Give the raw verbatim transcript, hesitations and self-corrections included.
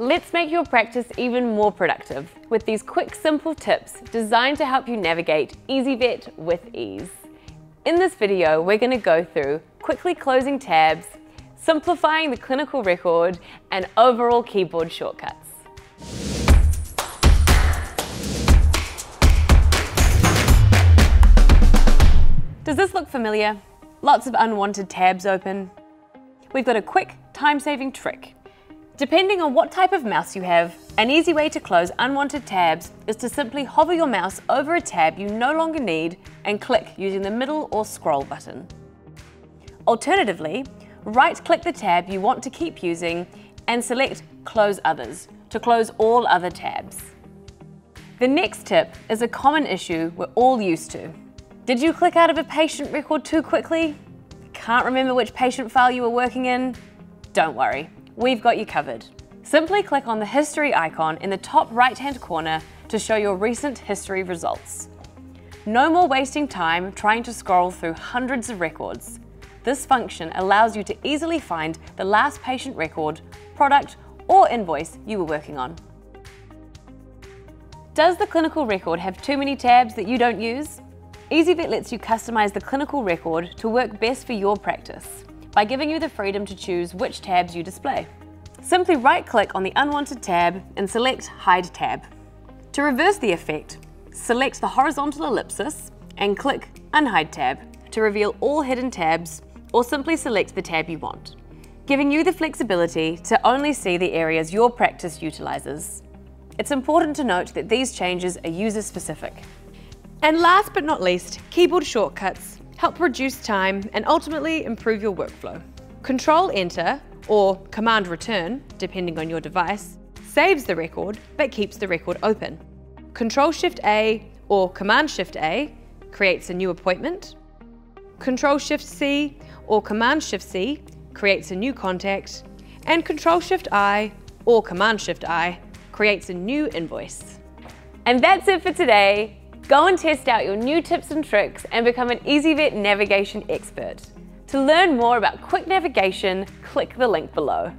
Let's make your practice even more productive with these quick, simple tips designed to help you navigate ezyVet with ease. In this video, we're going to go through quickly closing tabs, simplifying the clinical record, and overall keyboard shortcuts. Does this look familiar? Lots of unwanted tabs open. We've got a quick, time-saving trick. Depending on what type of mouse you have, an easy way to close unwanted tabs is to simply hover your mouse over a tab you no longer need and click using the middle or scroll button. Alternatively, right-click the tab you want to keep using and select Close Others to close all other tabs. The next tip is a common issue we're all used to. Did you click out of a patient record too quickly? Can't remember which patient file you were working in? Don't worry, we've got you covered. Simply click on the history icon in the top right-hand corner to show your recent history results. No more wasting time trying to scroll through hundreds of records. This function allows you to easily find the last patient record, product, or invoice you were working on. Does the clinical record have too many tabs that you don't use? ezyVet lets you customize the clinical record to work best for your practice by giving you the freedom to choose which tabs you display. Simply right-click on the unwanted tab and select Hide Tab. To reverse the effect, select the horizontal ellipsis and click Unhide Tab to reveal all hidden tabs, or simply select the tab you want, giving you the flexibility to only see the areas your practice utilizes. It's important to note that these changes are user-specific. And last but not least, keyboard shortcuts help reduce time and ultimately improve your workflow. Control-Enter, or Command-Return, depending on your device, saves the record but keeps the record open. Control-Shift-A or Command-Shift-A creates a new appointment. Control-Shift-C or Command-Shift-C creates a new contact. And Control-Shift-I or Command-Shift-I creates a new invoice. And that's it for today. Go and test out your new tips and tricks and become an ezyVet navigation expert. To learn more about quick navigation, click the link below.